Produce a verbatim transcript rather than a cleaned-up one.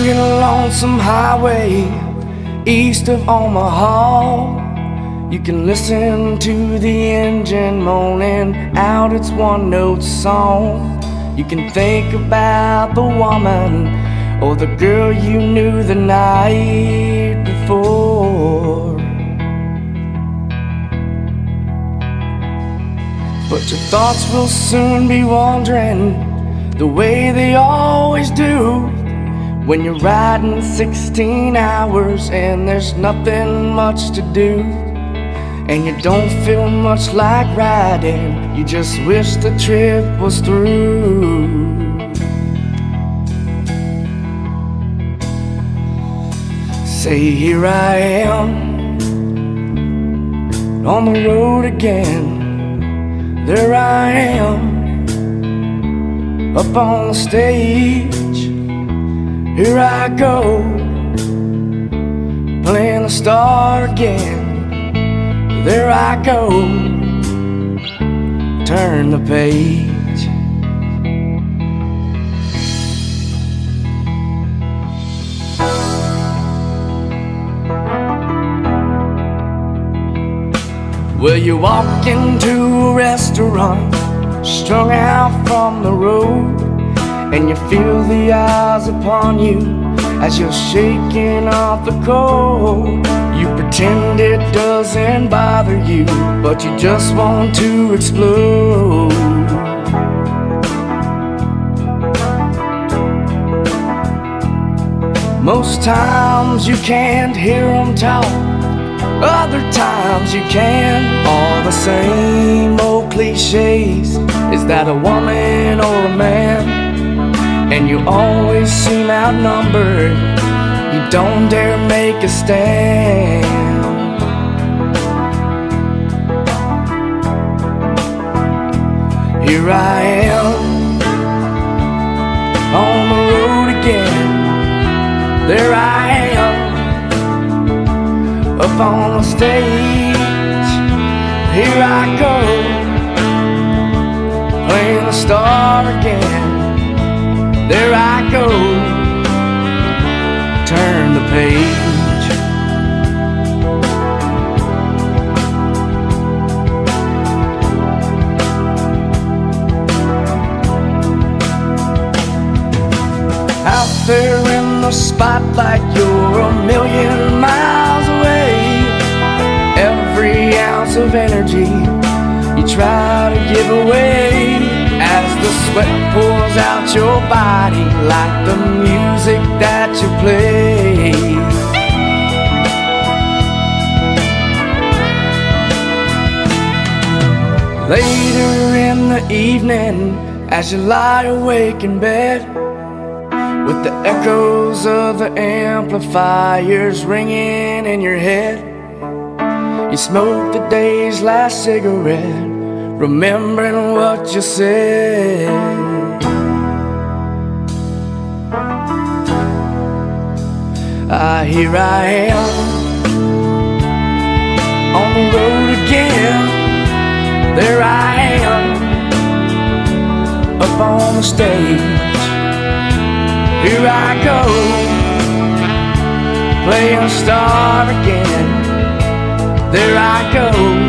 Driving along some highway east of Omaha, you can listen to the engine moaning out its one-note song. You can think about the woman or the girl you knew the night before, but your thoughts will soon be wandering the way they always do when you're riding sixteen hours and there's nothing much to do. And you don't feel much like riding, you just wish the trip was through. Say here I am, on the road again. There I am, up on the stage. Here I go, playing the star again. There I go, turn the page. Well, you walk into a restaurant strung out from the road, and you feel the eyes upon you as you're shaking off the cold. You pretend it doesn't bother you, but you just want to explode. Most times you can't hear them talk, other times you can. All the same old cliches, is that a woman or a man? And you always seem outnumbered, you don't dare make a stand. Here I am, on the road again. There I am, up on the stage. Here I go, playing the star again. There I go, turn the page. Out there in the spotlight, you're a million miles away. Every ounce of energy you try to give away, as the sweat pours out your body like the music that you play. Later in the evening, as you lie awake in bed, with the echoes of the amplifiers ringing in your head, you smoked the day's last cigarette, remembering what you said. Ah, here I am, on the road again. There I am, up on the stage. Here I go, playing a star again. There I go.